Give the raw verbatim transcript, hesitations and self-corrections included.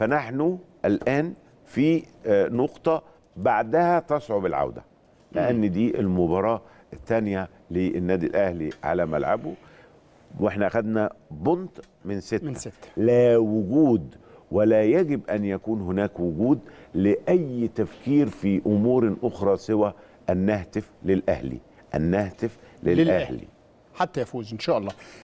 فنحن الآن في نقطة بعدها تصعب العودة، لأن دي المباراة الثانية للنادي الأهلي على ملعبه، واحنا أخذنا بونت من ستة من ستة لا وجود ولا يجب أن يكون هناك وجود لأي تفكير في أمور أخرى سوى أن نهتف للأهلي، أن نهتف للأهلي حتى يفوز إن شاء الله.